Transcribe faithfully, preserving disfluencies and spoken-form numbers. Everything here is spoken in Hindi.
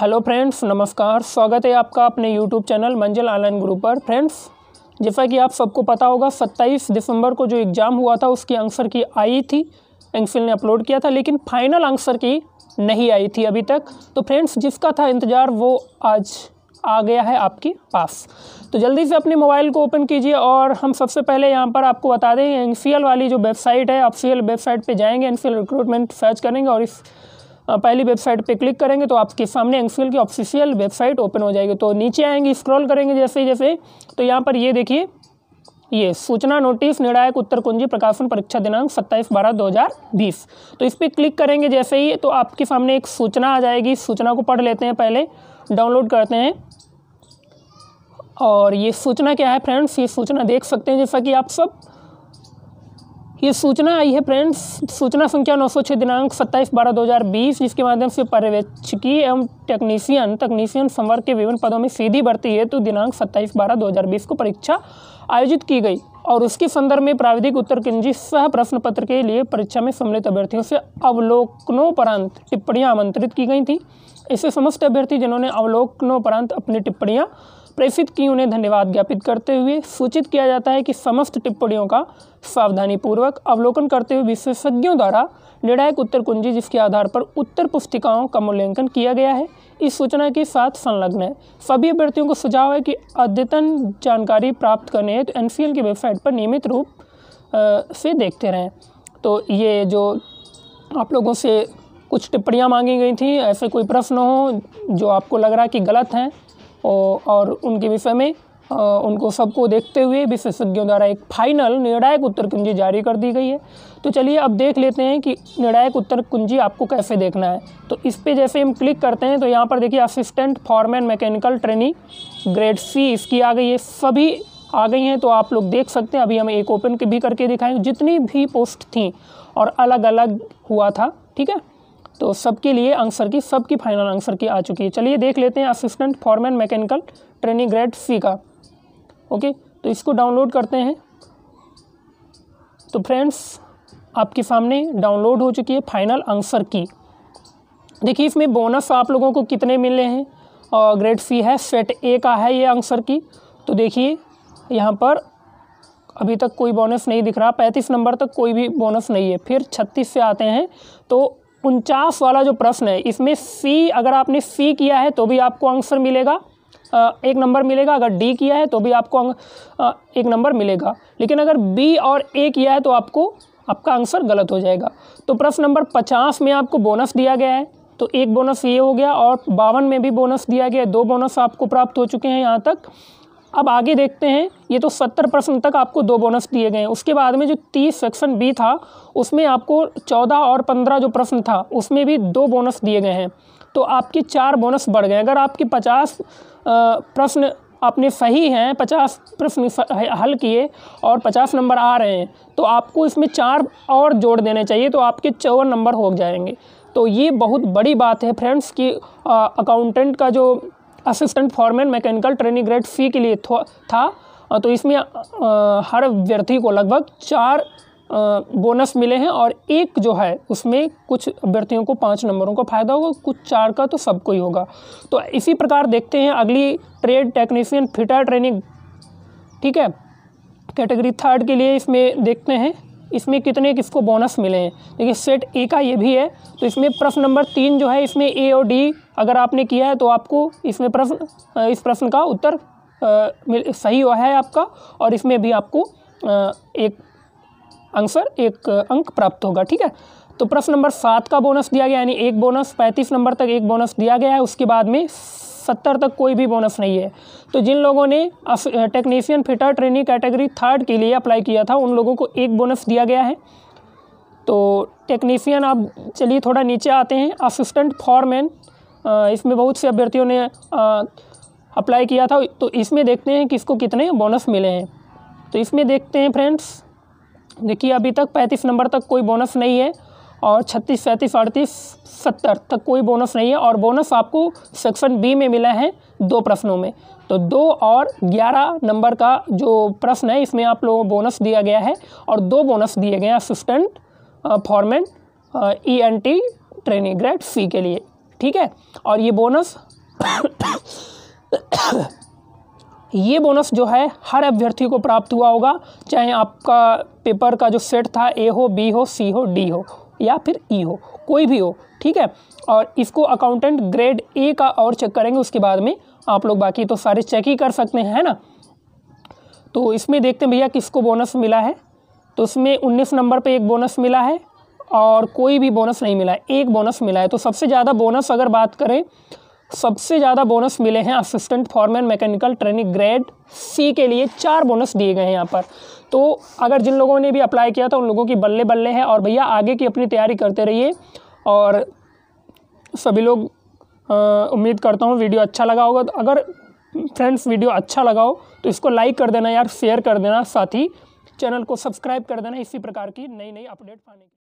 हेलो फ्रेंड्स, नमस्कार। स्वागत है आपका अपने YouTube channel Manzil online group पर। फ्रेंड्स, जैसा कि आप सबको पता होगा सत्ताईस दिसंबर को जो एग्ज़ाम हुआ था उसकी आंसर की आई थी, एनसीएल ने अपलोड किया था, लेकिन फाइनल आंसर की नहीं आई थी अभी तक। तो फ्रेंड्स, जिसका था इंतज़ार वो आज आ गया है आपके पास। तो जल्दी से अपने मोबाइल को ओपन कीजिए और हम सबसे पहले यहाँ पर आपको बता दें एनसीएल वाली जो वेबसाइट है, ऑफिशियल वेबसाइट पर जाएँगे, एनसीएल रिक्रूटमेंट सर्च करेंगे और इस पहली वेबसाइट पे क्लिक करेंगे तो आपके सामने एनसीएल की ऑफिशियल वेबसाइट ओपन हो जाएगी। तो नीचे आएंगे, स्क्रॉल करेंगे जैसे जैसे, तो यहाँ पर ये देखिए, ये सूचना नोटिस निर्णायक उत्तर कुंजी प्रकाशन परीक्षा दिनांक सत्ताईस बारह दो हज़ार बीस। तो इस पर क्लिक करेंगे जैसे ही तो आपके सामने एक सूचना आ जाएगी। सूचना को पढ़ लेते हैं, पहले डाउनलोड करते हैं। और ये सूचना क्या है फ्रेंड्स, ये सूचना देख सकते हैं जैसा कि आप सब, ये सूचना आई है फ्रेंड्स, सूचना संख्या नौ सौ छः दिनांक सत्ताईस बारह दो हज़ार बीस, जिसके माध्यम से पर्यवेक्षकी एवं टेक्नीशियन तकनीशियन संवर्ग के विभिन्न पदों में सीधी भर्ती हेतु दिनांक सत्ताईस बारह दो हज़ार बीस को परीक्षा आयोजित की गई और उसके संदर्भ में प्राविधिक उत्तर कुंजी सह प्रश्न पत्र के लिए परीक्षा में सम्मिलित अभ्यर्थियों से अवलोकनोपरांत टिप्पणियाँ आमंत्रित की गई थीं। इससे समस्त अभ्यर्थी जिन्होंने अवलोकनोपरांत अपनी टिप्पणियाँ प्रेषित की उन्हें धन्यवाद ज्ञापित करते हुए सूचित किया जाता है कि समस्त टिप्पणियों का सावधानीपूर्वक अवलोकन करते हुए विशेषज्ञों द्वारा निर्णायक उत्तर कुंजी जिसके आधार पर उत्तर पुस्तिकाओं का मूल्यांकन किया गया है इस सूचना के साथ संलग्न है। सभी अभ्यर्थियों को सुझाव है कि अद्यतन जानकारी प्राप्त करने हेतु एनसीएल की वेबसाइट पर नियमित रूप आ, से देखते रहें। तो ये जो आप लोगों से कुछ टिप्पणियाँ मांगी गई थी, ऐसे कोई प्रश्न हो जो आपको लग रहा है कि गलत हैं और उनके विषय में आ, उनको सबको देखते हुए विशेषज्ञों द्वारा एक फाइनल निर्णायक उत्तर कुंजी जारी कर दी गई है। तो चलिए अब देख लेते हैं कि निर्णायक उत्तर कुंजी आपको कैसे देखना है। तो इस पे जैसे हम क्लिक करते हैं तो यहाँ पर देखिए assistant foreman mechanical trainee grade C इसकी आ गई है, सभी आ गई हैं। तो आप लोग देख सकते हैं, अभी हम एक ओपन भी करके दिखाएँ, जितनी भी पोस्ट थी और अलग अलग हुआ था, ठीक है। तो सबके लिए आंसर की सबकी फाइनल आंसर की आ चुकी है। चलिए देख लेते हैं assistant foreman mechanical training grade C का। ओके, तो इसको डाउनलोड करते हैं। तो फ्रेंड्स, आपके सामने डाउनलोड हो चुकी है फाइनल आंसर की। देखिए इसमें बोनस आप लोगों को कितने मिले हैं और ग्रेड सी है, सेट ए का है ये आंसर की। तो देखिए यहाँ पर अभी तक कोई बोनस नहीं दिख रहा, पैंतीस नंबर तक कोई भी बोनस नहीं है। फिर छत्तीस से आते हैं तो उनचास वाला जो प्रश्न है इसमें सी, अगर आपने सी किया है तो भी आपको आंसर मिलेगा, एक नंबर मिलेगा। अगर डी किया है तो भी आपको एक नंबर मिलेगा, लेकिन अगर बी और ए किया है तो आपको आपका आंसर गलत हो जाएगा। तो प्रश्न नंबर पचास में आपको बोनस दिया गया है, तो एक बोनस ये हो गया और बावन में भी बोनस दिया गया है, दो बोनस आपको प्राप्त हो चुके हैं यहाँ तक। अब आगे देखते हैं, ये तो सत्तर प्रश्न तक आपको दो बोनस दिए गए हैं। उसके बाद में जो तीस सेक्शन बी था उसमें आपको चौदह और पंद्रह जो प्रश्न था उसमें भी दो बोनस दिए गए हैं, तो आपके चार बोनस बढ़ गए। अगर आपके पचास प्रश्न आपने सही हैं, पचास प्रश्न हल किए और पचास नंबर आ रहे हैं, तो आपको इसमें चार और जोड़ देने चाहिए, तो आपके चौवन नंबर हो जाएंगे। तो ये बहुत बड़ी बात है फ्रेंड्स कि अकाउंटेंट का जो assistant foreman mechanical training grade C के लिए था, तो इसमें हर अभ्यर्थी को लगभग चार बोनस मिले हैं और एक जो है उसमें कुछ अभ्यर्थियों को पाँच नंबरों का फ़ायदा होगा, कुछ चार का, तो सबको ही होगा। तो इसी प्रकार देखते हैं अगली ट्रेड टेक्नीशियन फिटर ट्रेनिंग, ठीक है, कैटेगरी थर्ड के लिए। इसमें देखते हैं इसमें कितने किसको बोनस मिले हैं। देखिए सेट ए का ये भी है, तो इसमें प्रश्न नंबर तीन जो है इसमें ए और डी अगर आपने किया है तो आपको इसमें प्रश्न इस प्रश्न का उत्तर आ, सही हुआ है आपका, और इसमें भी आपको आ, एक आंसर एक अंक प्राप्त होगा, ठीक है। तो प्रश्न नंबर सात का बोनस दिया गया, यानी एक बोनस, पैंतीस नंबर तक एक बोनस दिया गया है, उसके बाद में सत्तर तक कोई भी बोनस नहीं है। तो जिन लोगों ने technician fitter training category third के लिए अप्लाई किया था उन लोगों को एक बोनस दिया गया है। तो टेक्नीशियन, आप चलिए थोड़ा नीचे आते हैं, असिस्टेंट फॉरमैन, इसमें बहुत से अभ्यर्थियों ने अप्लाई किया था, तो इसमें देखते हैं किसको कितने बोनस मिले हैं। तो इसमें देखते हैं फ्रेंड्स, देखिए अभी तक पैंतीस नंबर तक कोई बोनस नहीं है और छत्तीस सैंतीस अड़तीस सत्तर तक कोई बोनस नहीं है, और बोनस आपको सेक्शन बी में मिला है दो प्रश्नों में। तो दो और ग्यारह नंबर का जो प्रश्न है इसमें आप लोगों को बोनस दिया गया है और दो बोनस दिए गए हैं assistant foreman E N T training grade C के लिए, ठीक है। और ये बोनस ये बोनस जो है हर अभ्यर्थी को प्राप्त हुआ होगा, चाहे आपका पेपर का जो सेट था ए हो, बी हो, सी हो, डी हो या फिर ई हो, कोई भी हो, ठीक है। और इसको अकाउंटेंट ग्रेड ए का और चेक करेंगे, उसके बाद में आप लोग बाकी तो सारे चेक ही कर सकते हैं, है ना। तो इसमें देखते हैं भैया किसको बोनस मिला है। तो इसमें उन्नीस नंबर पे एक बोनस मिला है और कोई भी बोनस नहीं मिला है, एक बोनस मिला है। तो सबसे ज़्यादा बोनस अगर बात करें, सबसे ज़्यादा बोनस मिले हैं assistant foreman mechanical training grade C के लिए, चार बोनस दिए गए हैं यहाँ पर। तो अगर जिन लोगों ने भी अप्लाई किया था उन लोगों की बल्ले बल्ले हैं, और भैया आगे की अपनी तैयारी करते रहिए। और सभी लोग, उम्मीद करता हूँ वीडियो अच्छा लगा होगा। तो अगर फ्रेंड्स वीडियो अच्छा लगा हो तो इसको लाइक कर देना यार, शेयर कर देना, साथ ही चैनल को सब्सक्राइब कर देना इसी प्रकार की नई नई अपडेट पाने के लिए।